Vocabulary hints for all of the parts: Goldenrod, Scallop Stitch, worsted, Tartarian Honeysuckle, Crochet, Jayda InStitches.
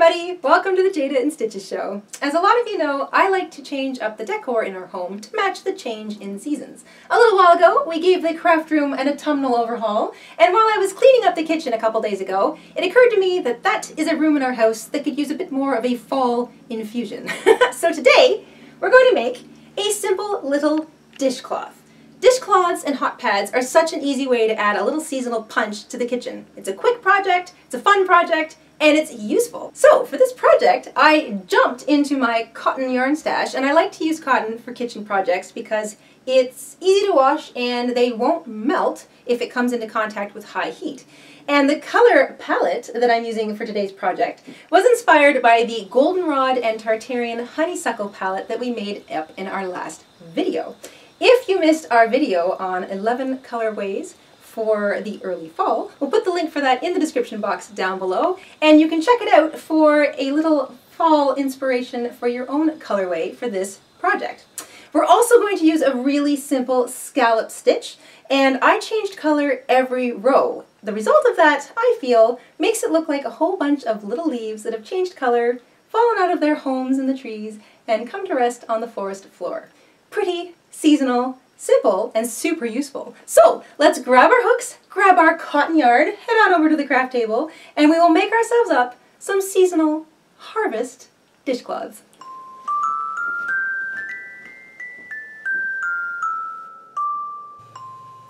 everybody! Welcome to the Jayda InStitches show. As a lot of you know, I like to change up the decor in our home to match the change in seasons. A little while ago, we gave the craft room an autumnal overhaul, and while I was cleaning up the kitchen a couple days ago, it occurred to me that that is a room in our house that could use a bit more of a fall infusion. So today, we're going to make a simple little dishcloth. Dishcloths and hot pads are such an easy way to add a little seasonal punch to the kitchen. It's a quick project, it's a fun project, and it's useful. So for this project, I jumped into my cotton yarn stash, and I like to use cotton for kitchen projects because it's easy to wash and they won't melt if it comes into contact with high heat. And the color palette that I'm using for today's project was inspired by the Goldenrod and Tartarian Honeysuckle palette that we made up in our last video. If you missed our video on 11 colorways for the early fall, we'll put the link for that in the description box down below, and you can check it out for a little fall inspiration for your own colorway for this project. We're also going to use a really simple scallop stitch, and I changed color every row. The result of that, I feel, makes it look like a whole bunch of little leaves that have changed color, fallen out of their homes in the trees, and come to rest on the forest floor. Pretty, seasonal, simple, and super useful. So let's grab our hooks, grab our cotton yarn, head on over to the craft table, and we will make ourselves up some seasonal harvest dishcloths.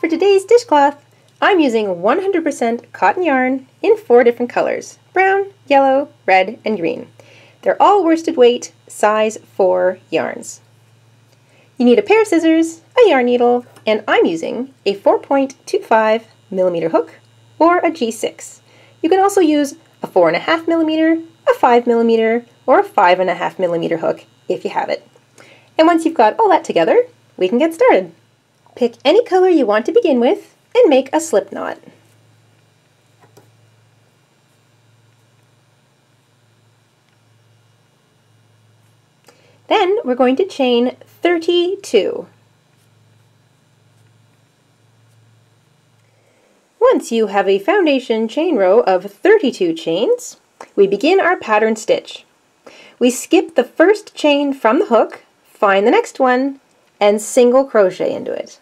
For today's dishcloth, I'm using 100% cotton yarn in 4 different colors: brown, yellow, red, and green. They're all worsted weight, size 4 yarns. You need a pair of scissors, a yarn needle, and I'm using a 4.25mm hook or a G6. You can also use a 4.5mm, a 5mm, or a 5.5mm hook if you have it. And once you've got all that together, we can get started. Pick any color you want to begin with and make a slip knot. Then we're going to chain 32. Once you have a foundation chain row of 32 chains, we begin our pattern stitch. We skip the first chain from the hook, find the next one, and single crochet into it.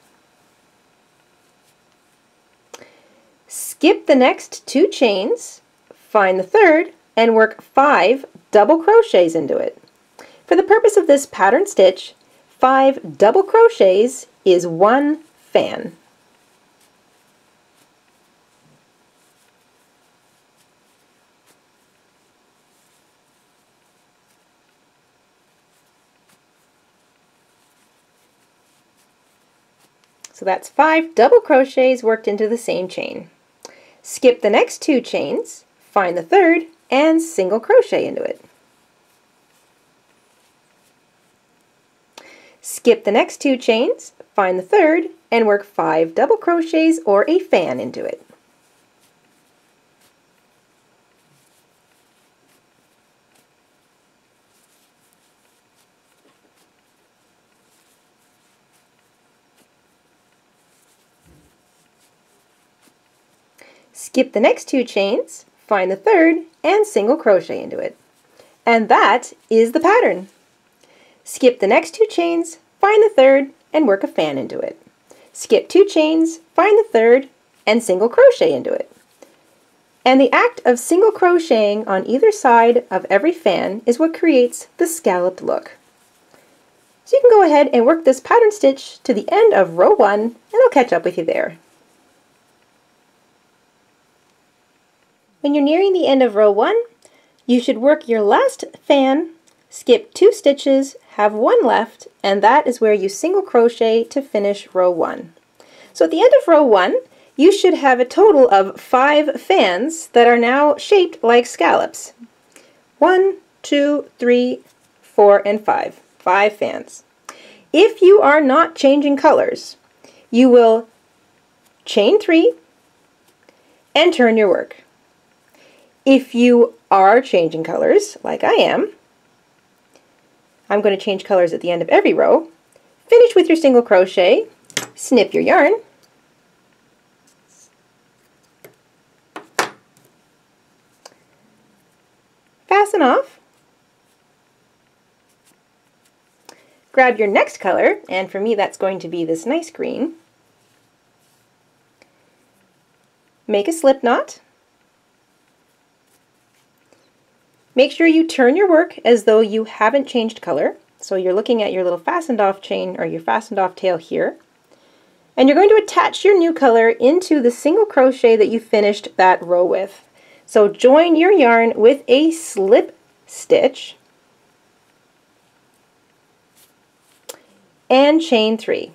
Skip the next 2 chains, find the third, and work 5 double crochets into it. For the purpose of this pattern stitch, 5 double crochets is 1 fan. So that's 5 double crochets worked into the same chain. Skip the next 2 chains, find the third, and single crochet into it. Skip the next 2 chains, find the third, and work 5 double crochets or a fan into it. Skip the next 2 chains, find the third, and single crochet into it. And that is the pattern. Skip the next 2 chains, find the third, and work a fan into it. Skip 2 chains, find the third, and single crochet into it. And the act of single crocheting on either side of every fan is what creates the scalloped look. So you can go ahead and work this pattern stitch to the end of row 1, and I'll catch up with you there. When you're nearing the end of row 1, you should work your last fan, skip 2 stitches, have 1 left, and that is where you single crochet to finish row 1. So at the end of row 1, you should have a total of 5 fans that are now shaped like scallops. 1, 2, 3, 4, and 5. 5 fans. If you are not changing colors, you will chain 3 and turn your work. If you are changing colors, like I am, I'm going to change colors at the end of every row. Finish with your single crochet, snip your yarn, that's enough. Grab your next color, and for me that's going to be this nice green. Make a slip knot. Make sure you turn your work as though you haven't changed color. So you're looking at your little fastened off chain or your fastened off tail here. And you're going to attach your new color into the single crochet that you finished that row with. So join your yarn with a slip stitch and chain 3.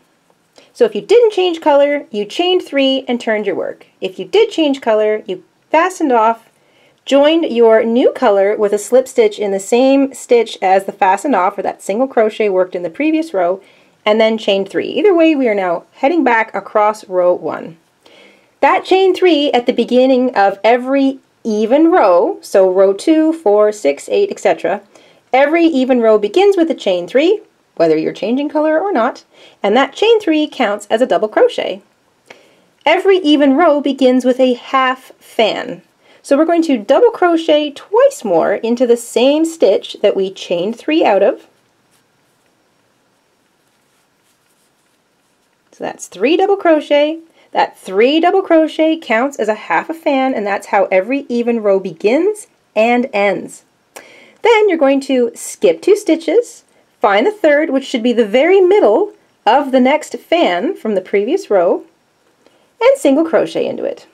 So if you didn't change color, you chained 3 and turned your work. If you did change color, you fastened off, joined your new color with a slip stitch in the same stitch as the fastened off or that single crochet worked in the previous row, and then chain 3. Either way, we are now heading back across row 1. That chain 3 at the beginning of every even row, so row 2, 4, 6, 8, etc. Every even row begins with a chain 3, whether you're changing color or not, and that chain 3 counts as a double crochet. Every even row begins with a half fan. So we're going to double crochet twice more into the same stitch that we chained 3 out of. So that's 3 double crochet. That 3 double crochet counts as a half a fan, and that's how every even row begins and ends. Then you're going to skip 2 stitches, find the third, which should be the very middle of the next fan from the previous row, and single crochet into it.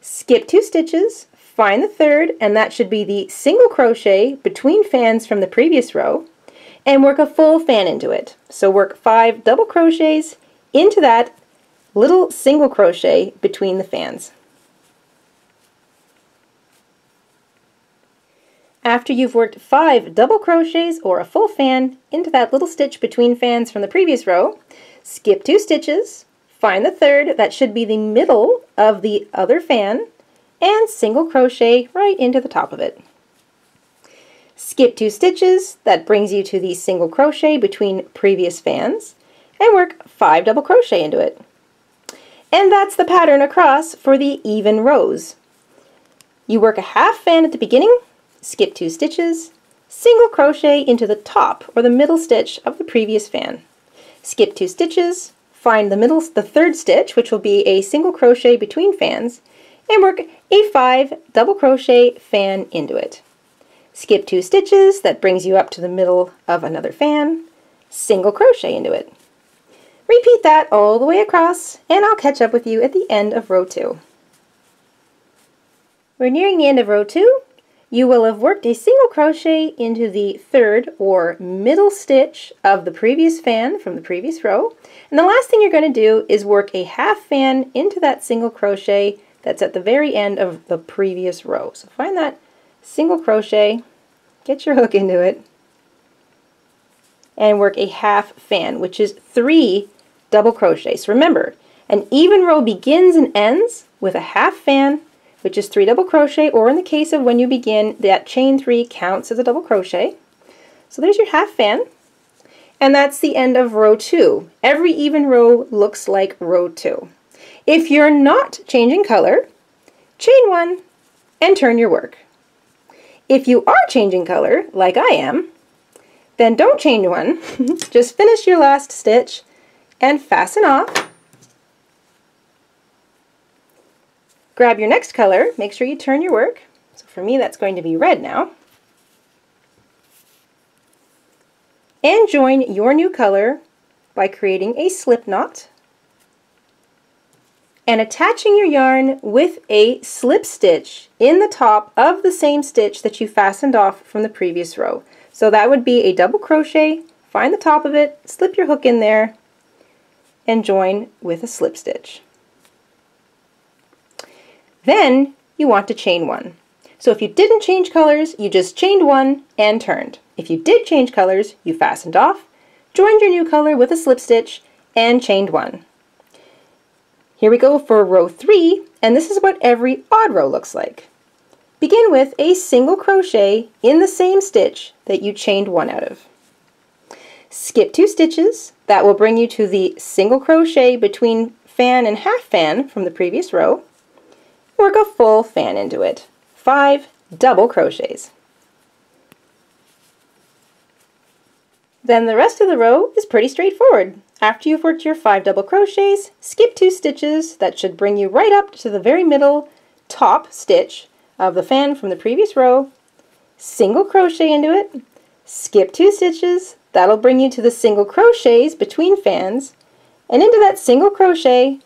Skip 2 stitches, find the third, and that should be the single crochet between fans from the previous row, and work a full fan into it. So work 5 double crochets into that little single crochet between the fans. After you've worked 5 double crochets or a full fan into that little stitch between fans from the previous row, skip 2 stitches, find the third, that should be the middle of the other fan, and single crochet right into the top of it. Skip 2 stitches, that brings you to the single crochet between previous fans, and work 5 double crochet into it. And that's the pattern across for the even rows. You work a half fan at the beginning, skip 2 stitches, single crochet into the top or the middle stitch of the previous fan. Skip 2 stitches, find the third stitch, which will be a single crochet between fans, and work a 5 double crochet fan into it. Skip 2 stitches, that brings you up to the middle of another fan, single crochet into it. Repeat that all the way across, and I'll catch up with you at the end of row 2. We're nearing the end of row 2. You will have worked a single crochet into the third or middle stitch of the previous fan from the previous row. And the last thing you're going to do is work a half fan into that single crochet that's at the very end of the previous row. So find that single crochet, get your hook into it, and work a half fan, which is 3 double crochets. Remember, an even row begins and ends with a half fan, which is 3 double crochet, or in the case of when you begin, that chain 3 counts as a double crochet. So there's your half fan, and that's the end of row 2. Every even row looks like row 2. If you're not changing color, chain 1 and turn your work. If you are changing color, like I am, then don't chain 1. Just finish your last stitch and fasten off. Grab your next color, make sure you turn your work. So for me that's going to be red now. And join your new color by creating a slip knot and attaching your yarn with a slip stitch in the top of the same stitch that you fastened off from the previous row. So that would be a double crochet, find the top of it, slip your hook in there, and join with a slip stitch. Then you want to chain 1. So if you didn't change colors, you just chained 1 and turned. If you did change colors, you fastened off, joined your new color with a slip stitch, and chained 1. Here we go for row 3, and this is what every odd row looks like. Begin with a single crochet in the same stitch that you chained 1 out of. Skip 2 stitches, that will bring you to the single crochet between fan and half fan from the previous row, work a full fan into it. 5 double crochets. Then the rest of the row is pretty straightforward. After you've worked your 5 double crochets, skip 2 stitches. That should bring you right up to the very middle top stitch of the fan from the previous row. Single crochet into it, skip 2 stitches. That'll bring you to the single crochets between fans, and into that single crochet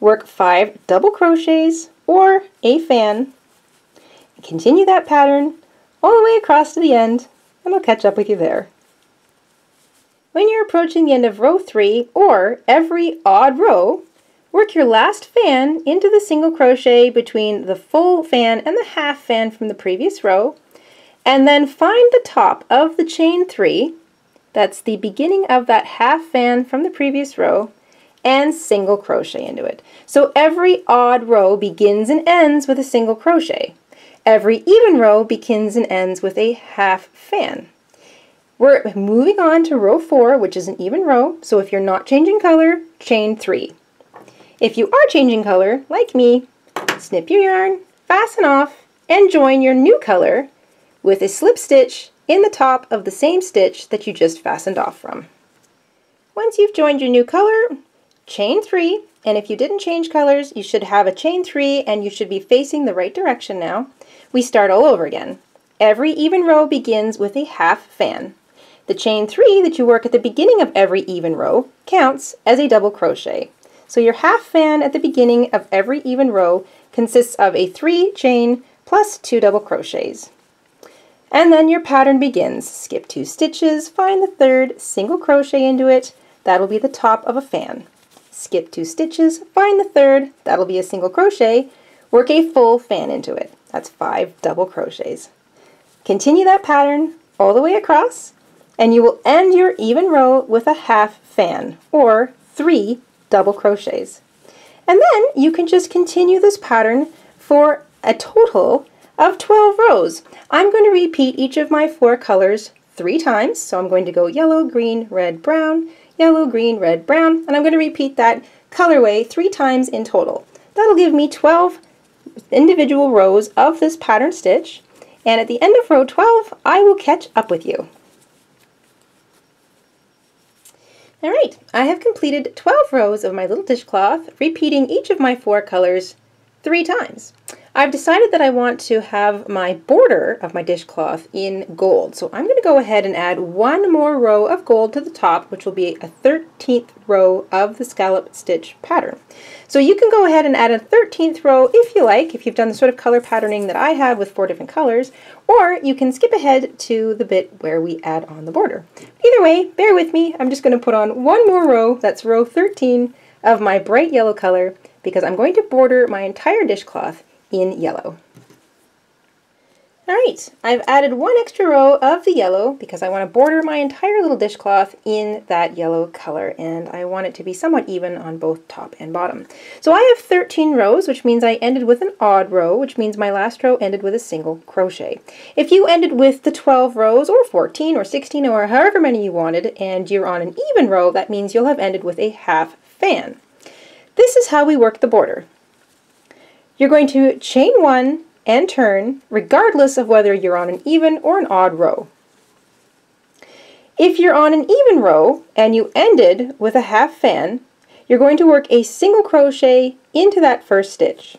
work 5 double crochets or a fan. Continue that pattern all the way across to the end, and I'll catch up with you there. When you're approaching the end of row 3, or every odd row, work your last fan into the single crochet between the full fan and the half fan from the previous row, and then find the top of the chain 3, that's the beginning of that half fan from the previous row, and single crochet into it. So every odd row begins and ends with a single crochet. Every even row begins and ends with a half fan. We're moving on to row 4, which is an even row, so if you're not changing color, chain 3. If you are changing color, like me, snip your yarn, fasten off, and join your new color with a slip stitch in the top of the same stitch that you just fastened off from. Once you've joined your new color, chain 3, and if you didn't change colors, you should have a chain 3 and you should be facing the right direction now. We start all over again. Every even row begins with a half fan. The chain 3 that you work at the beginning of every even row counts as a double crochet. So your half fan at the beginning of every even row consists of a 3 chain plus 2 double crochets. And then your pattern begins. Skip 2 stitches, find the 3rd, single crochet into it, that'll be the top of a fan. Skip 2 stitches, find the 3rd, that'll be a single crochet, work a full fan into it. That's 5 double crochets. Continue that pattern all the way across, and you will end your even row with a half fan, or 3 double crochets. And then you can just continue this pattern for a total of 12 rows. I'm going to repeat each of my 4 colors 3 times, so I'm going to go yellow, green, red, brown, yellow, green, red, brown, and I'm going to repeat that colorway 3 times in total. That'll give me 12 individual rows of this pattern stitch. And at the end of row 12, I will catch up with you. Alright, I have completed 12 rows of my little dishcloth, repeating each of my 4 colors 3 times. I've decided that I want to have my border of my dishcloth in gold, so I'm going to go ahead and add 1 more row of gold to the top, which will be a 13th row of the scallop stitch pattern. So you can go ahead and add a 13th row if you like, if you've done the sort of color patterning that I have with 4 different colors, or you can skip ahead to the bit where we add on the border. Either way, bear with me, I'm just going to put on 1 more row, that's row 13, of my bright yellow color, because I'm going to border my entire dishcloth in yellow. Alright, I've added 1 extra row of the yellow because I want to border my entire little dishcloth in that yellow color, and I want it to be somewhat even on both top and bottom. So I have 13 rows, which means I ended with an odd row, which means my last row ended with a single crochet. If you ended with the 12 rows, or 14, or 16, or however many you wanted, and you're on an even row, that means you'll have ended with a half fan. This is how we work the border. You're going to chain 1 and turn, regardless of whether you're on an even or an odd row. If you're on an even row and you ended with a half fan, you're going to work a single crochet into that first stitch.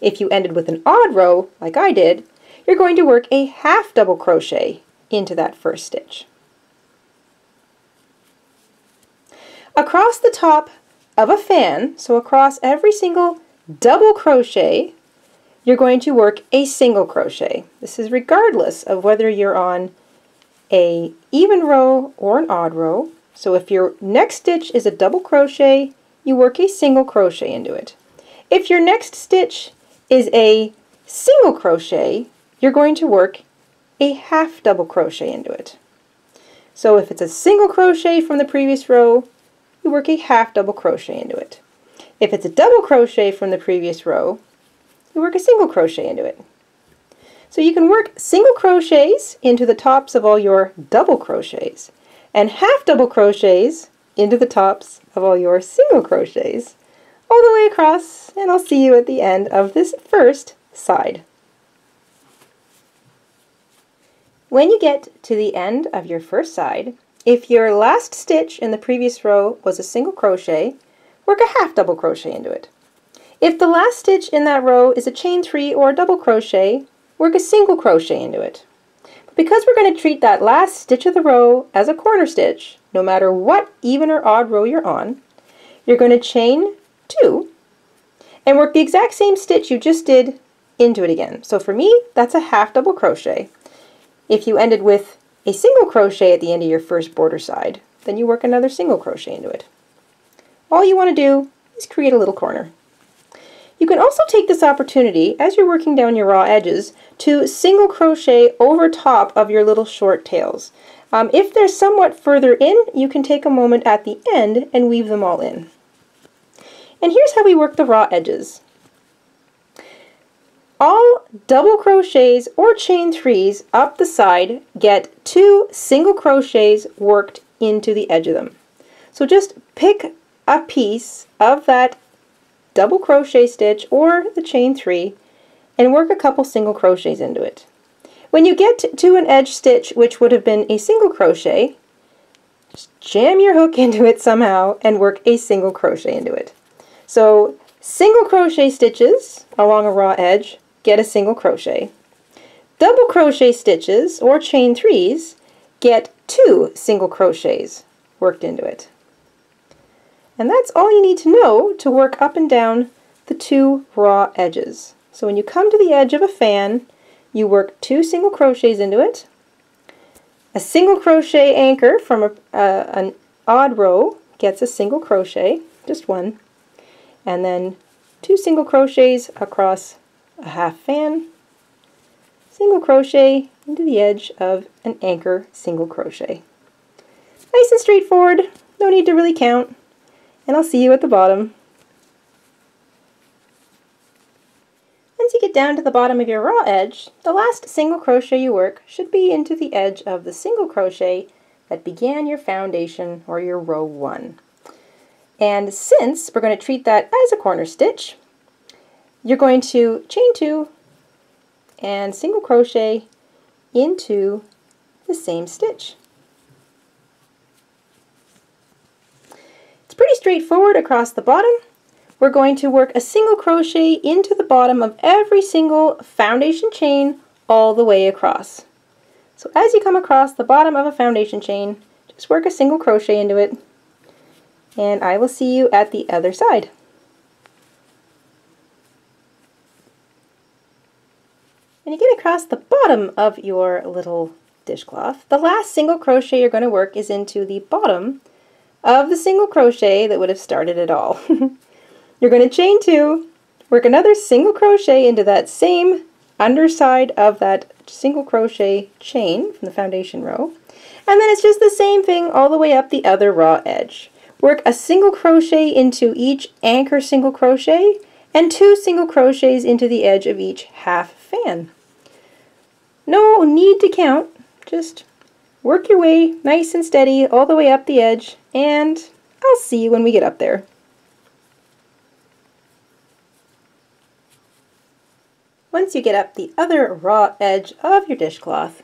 If you ended with an odd row, like I did, you're going to work a half double crochet into that first stitch. Across the top of a fan, so across every single double crochet, you're going to work a single crochet. This is regardless of whether you're on an even row or an odd row. So if your next stitch is a double crochet, you work a single crochet into it. If your next stitch is a single crochet, you're going to work a half double crochet into it. So if it's a single crochet from the previous row, you work a half double crochet into it. If it's a double crochet from the previous row, you work a single crochet into it. So you can work single crochets into the tops of all your double crochets, and half double crochets into the tops of all your single crochets, all the way across, and I'll see you at the end of this first side. When you get to the end of your first side, if your last stitch in the previous row was a single crochet, work a half double crochet into it. If the last stitch in that row is a chain three or a double crochet, work a single crochet into it. But because we're going to treat that last stitch of the row as a corner stitch, no matter what even or odd row you're on, you're going to chain two and work the exact same stitch you just did into it again. So for me, that's a half double crochet. If you ended with a single crochet at the end of your first border side, then you work another single crochet into it. All you want to do is create a little corner. You can also take this opportunity, as you're working down your raw edges, to single crochet over top of your little short tails. If they're somewhat further in, you can take a moment at the end and weave them all in. And here's how we work the raw edges. All double crochets or chain threes up the side get two single crochets worked into the edge of them. So just pick a piece of that double crochet stitch or the chain three and work a couple single crochets into it. When you get to an edge stitch which would have been a single crochet, just jam your hook into it somehow and work a single crochet into it. So single crochet stitches along a raw edge get a single crochet. Double crochet stitches or chain threes get two single crochets worked into it. And that's all you need to know to work up and down the two raw edges. So when you come to the edge of a fan, you work two single crochets into it, a single crochet anchor from an odd row gets a single crochet, just one, and then two single crochets across a half fan, single crochet into the edge of an anchor single crochet. Nice and straightforward, no need to really count, and I'll see you at the bottom. Once you get down to the bottom of your raw edge, the last single crochet you work should be into the edge of the single crochet that began your foundation or your row one. And since we're going to treat that as a corner stitch, you're going to chain two and single crochet into the same stitch. It's pretty straightforward across the bottom. We're going to work a single crochet into the bottom of every single foundation chain all the way across. So as you come across the bottom of a foundation chain, just work a single crochet into it, and I will see you at the other side. When you get across the bottom of your little dishcloth, the last single crochet you're going to work is into the bottom of the single crochet that would have started it all. You're going to chain two, work another single crochet into that same underside of that single crochet chain from the foundation row, and then it's just the same thing all the way up the other raw edge. Work a single crochet into each anchor single crochet and two single crochets into the edge of each half fan. No need to count, just work your way nice and steady all the way up the edge, and I'll see you when we get up there. Once you get up the other raw edge of your dishcloth,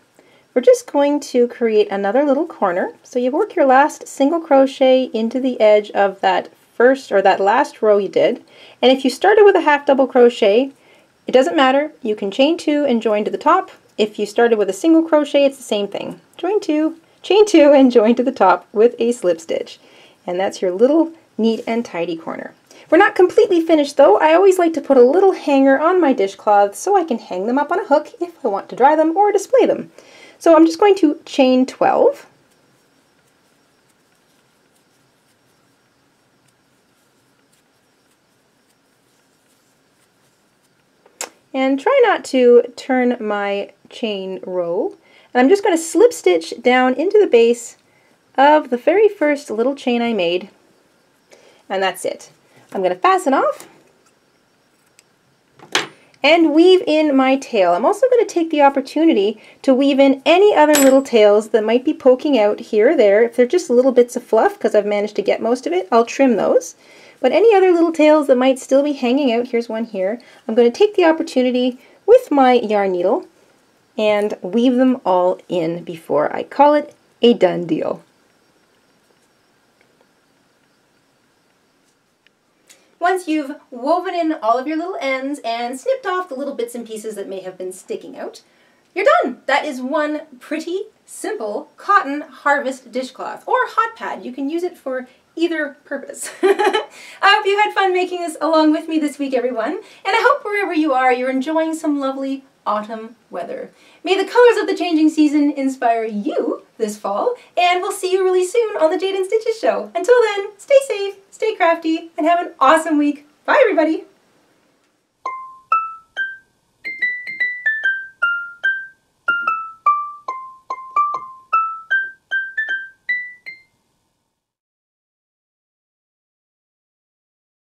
we're just going to create another little corner. So you work your last single crochet into the edge of that first or that last row you did. And if you started with a half double crochet, it doesn't matter. You can chain two and join to the top. If you started with a single crochet, it's the same thing. Join two, chain two, and join to the top with a slip stitch. And that's your little neat and tidy corner. We're not completely finished though. I always like to put a little hanger on my dishcloths so I can hang them up on a hook if I want to dry them or display them. So I'm just going to chain 12. And try not to turn my chain row. And I'm just going to slip stitch down into the base of the very first little chain I made. And that's it. I'm going to fasten off and weave in my tail. I'm also going to take the opportunity to weave in any other little tails that might be poking out here or there. If they're just little bits of fluff, because I've managed to get most of it, I'll trim those. But any other little tails that might still be hanging out, here's one here, I'm going to take the opportunity with my yarn needle and weave them all in before I call it a done deal. Once you've woven in all of your little ends and snipped off the little bits and pieces that may have been sticking out, you're done! That is one pretty simple cotton harvest dishcloth, or hot pad. You can use it for either purpose. I hope you had fun making this along with me this week, everyone, and I hope wherever you are, you're enjoying some lovely autumn weather. May the colors of the changing season inspire you this fall, and we'll see you really soon on the Jayda InStitches show. Until then, stay safe, stay crafty, and have an awesome week. Bye, everybody!